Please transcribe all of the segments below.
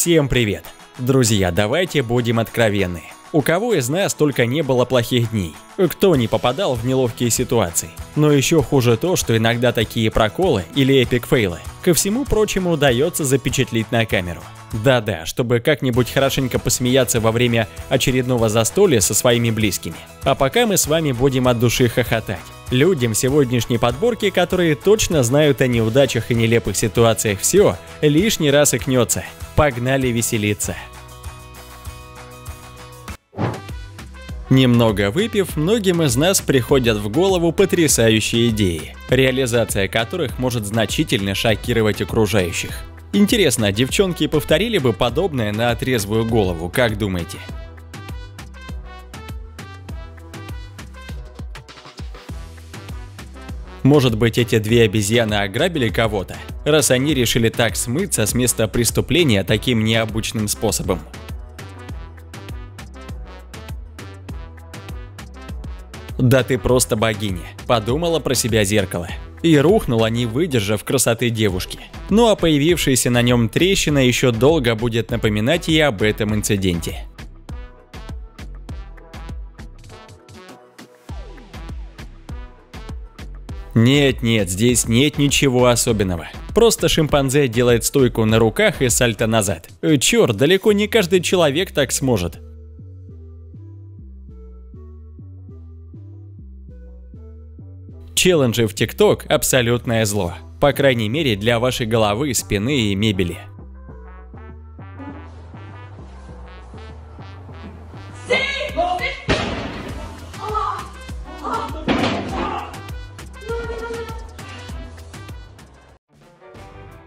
Всем привет! Друзья, давайте будем откровенны. У кого из нас только не было плохих дней? Кто не попадал в неловкие ситуации? Но еще хуже то, что иногда такие проколы или эпик-фейлы ко всему прочему удается запечатлеть на камеру. Да-да, чтобы как-нибудь хорошенько посмеяться во время очередного застолья со своими близкими. А пока мы с вами будем от души хохотать. Людям сегодняшней подборки, которые точно знают о неудачах и нелепых ситуациях все, лишний раз икнется. Погнали веселиться! Немного выпив, многим из нас приходят в голову потрясающие идеи, реализация которых может значительно шокировать окружающих. Интересно, девчонки повторили бы подобное на трезвую голову, как думаете? Может быть, эти две обезьяны ограбили кого-то, раз они решили так смыться с места преступления таким необычным способом. «Да ты просто богиня», – подумала про себя зеркало. И рухнула, не выдержав красоты девушки. Ну а появившаяся на нем трещина еще долго будет напоминать ей об этом инциденте. Нет-нет, здесь нет ничего особенного. Просто шимпанзе делает стойку на руках и сальто назад. Черт, далеко не каждый человек так сможет. Челленджи в TikTok – абсолютное зло. По крайней мере, для вашей головы, спины и мебели.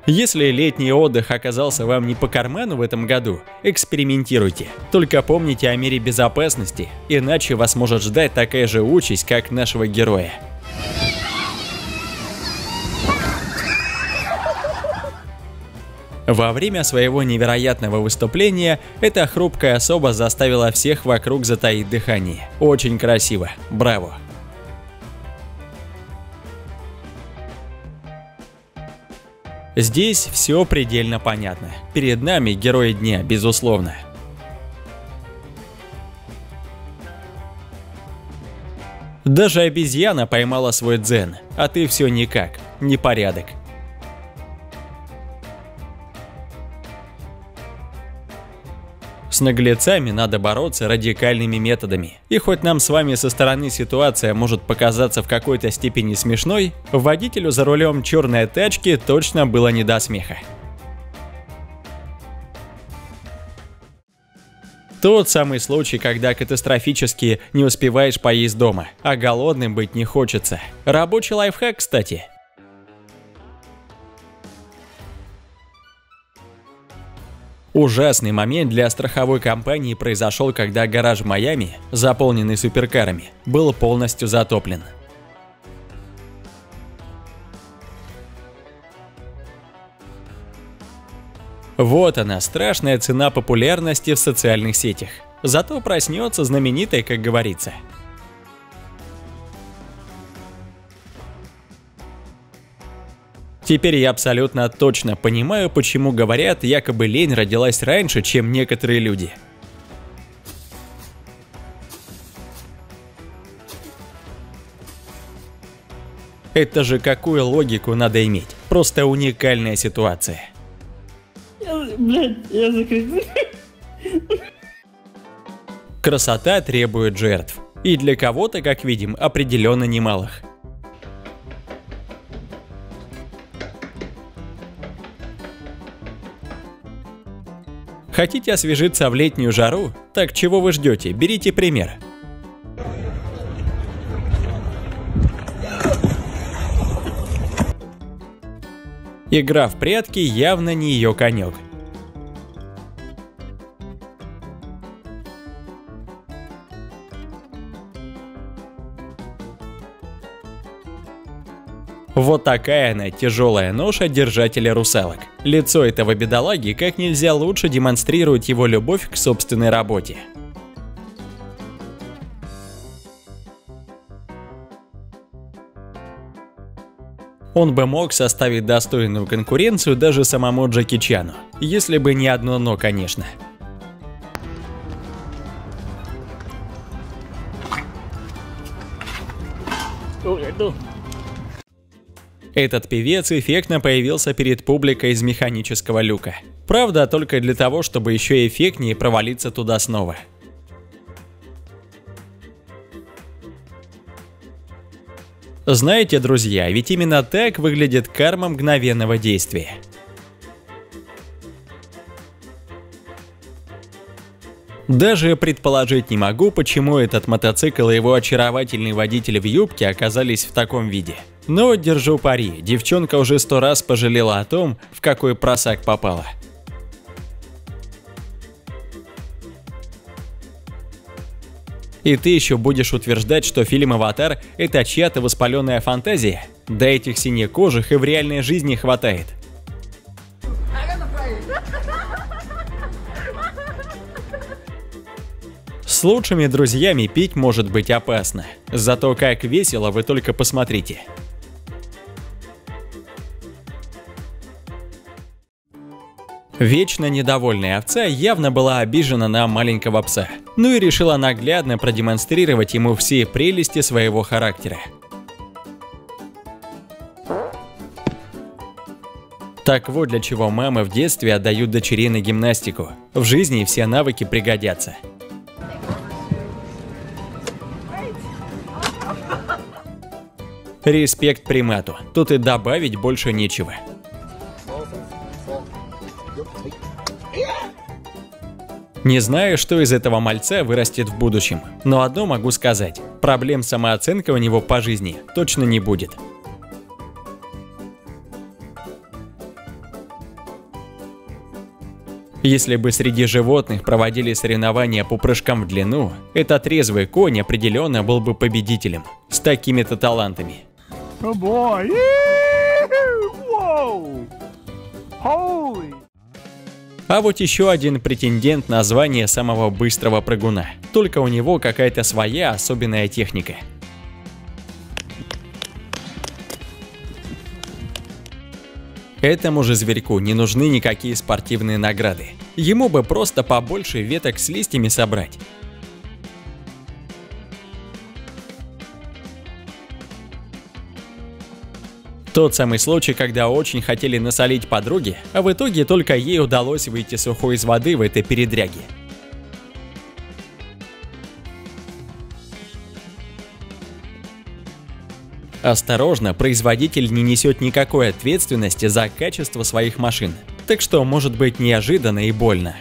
Если летний отдых оказался вам не по карману в этом году, экспериментируйте. Только помните о мере безопасности, иначе вас может ждать такая же участь, как нашего героя. Во время своего невероятного выступления эта хрупкая особа заставила всех вокруг затаить дыхание. Очень красиво. Браво! Здесь все предельно понятно. Перед нами герои дня, безусловно. Даже обезьяна поймала свой дзен, а ты все никак, непорядок. С наглецами надо бороться радикальными методами. И хоть нам с вами со стороны ситуация может показаться в какой-то степени смешной, водителю за рулем черной тачки точно было не до смеха. Тот самый случай, когда катастрофически не успеваешь поесть дома, а голодным быть не хочется. Рабочий лайфхак, кстати. Ужасный момент для страховой компании произошел, когда гараж в Майами, заполненный суперкарами, был полностью затоплен. Вот она, страшная цена популярности в социальных сетях. Зато проснется знаменитой, как говорится. Теперь я абсолютно точно понимаю, почему говорят, якобы лень родилась раньше, чем некоторые люди. Это же какую логику надо иметь? Просто уникальная ситуация. Блядь, я закричу. Красота требует жертв. И для кого-то, как видим, определенно немалых. Хотите освежиться в летнюю жару? Так чего вы ждете? Берите пример. Игра в прятки явно не ее конек. Вот такая она, тяжелая ноша держателя русалок. Лицо этого бедолаги как нельзя лучше демонстрирует его любовь к собственной работе. Он бы мог составить достойную конкуренцию даже самому Джеки Чану. Если бы не одно «но», конечно. Этот певец эффектно появился перед публикой из механического люка. Правда, только для того, чтобы еще эффектнее провалиться туда снова. Знаете, друзья, ведь именно так выглядит карма мгновенного действия. Даже предположить не могу, почему этот мотоцикл и его очаровательный водитель в юбке оказались в таком виде. Но держу пари, девчонка уже 100 раз пожалела о том, в какой просак попала. И ты еще будешь утверждать, что фильм «Аватар» — это чья-то воспаленная фантазия? Да этих синекожих и в реальной жизни хватает. С лучшими друзьями пить может быть опасно. Зато как весело, вы только посмотрите. Вечно недовольная овца явно была обижена на маленького пса, ну и решила наглядно продемонстрировать ему все прелести своего характера. Так вот для чего мамы в детстве отдают дочерей на гимнастику. В жизни все навыки пригодятся. Респект примату, тут и добавить больше нечего. Не знаю, что из этого мальца вырастет в будущем, но одно могу сказать: проблем с самооценкой у него по жизни точно не будет. Если бы среди животных проводили соревнования по прыжкам в длину, этот резвый конь определенно был бы победителем с такими-то талантами. А вот еще один претендент на звание самого быстрого прыгуна. Только у него какая-то своя особенная техника. Этому же зверьку не нужны никакие спортивные награды. Ему бы просто побольше веток с листьями собрать. Тот самый случай, когда очень хотели насолить подруге, а в итоге только ей удалось выйти сухой из воды в этой передряге. Осторожно, производитель не несет никакой ответственности за качество своих машин, так что может быть неожиданно и больно.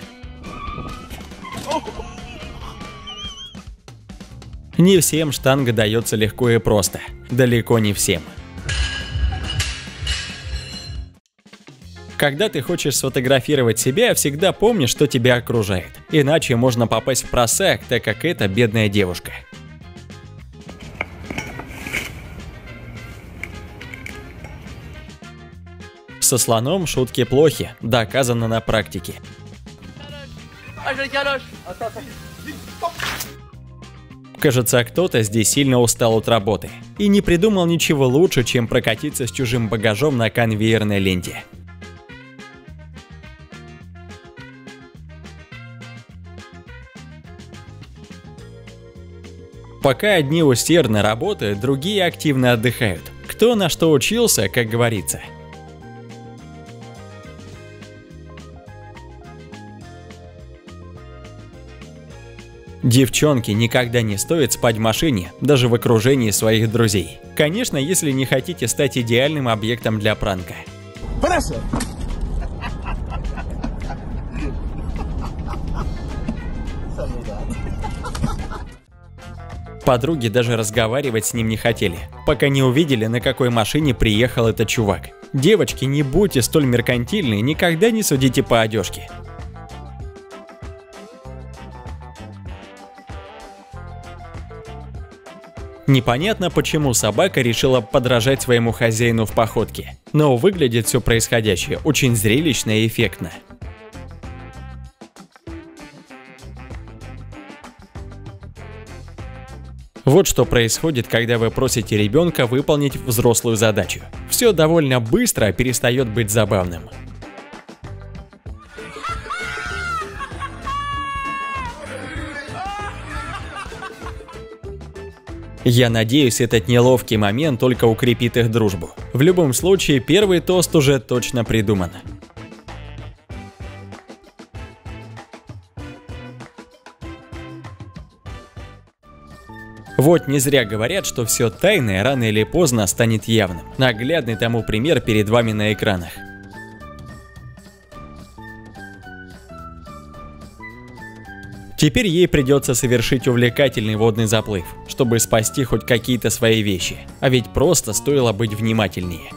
Не всем штанга дается легко и просто, далеко не всем. Когда ты хочешь сфотографировать себя, всегда помни, что тебя окружает. Иначе можно попасть в просак, так как это бедная девушка. Со слоном шутки плохи, доказано на практике. Кажется, кто-то здесь сильно устал от работы и не придумал ничего лучше, чем прокатиться с чужим багажом на конвейерной ленте. Пока одни усердно работают, другие активно отдыхают. Кто на что учился, как говорится. Девчонки, никогда не стоит спать в машине, даже в окружении своих друзей. Конечно, если не хотите стать идеальным объектом для пранка. Прошу. Подруги даже разговаривать с ним не хотели, пока не увидели, на какой машине приехал этот чувак. Девочки, не будьте столь меркантильны, никогда не судите по одежке. Непонятно, почему собака решила подражать своему хозяину в походке, но выглядит все происходящее очень зрелищно и эффектно. Вот что происходит, когда вы просите ребенка выполнить взрослую задачу. Все довольно быстро перестает быть забавным. Я надеюсь, этот неловкий момент только укрепит их дружбу. В любом случае, первый тост уже точно придуман. Вот не зря говорят, что все тайное рано или поздно станет явным. Наглядный тому пример перед вами на экранах. Теперь ей придется совершить увлекательный водный заплыв, чтобы спасти хоть какие-то свои вещи. А ведь просто стоило быть внимательнее.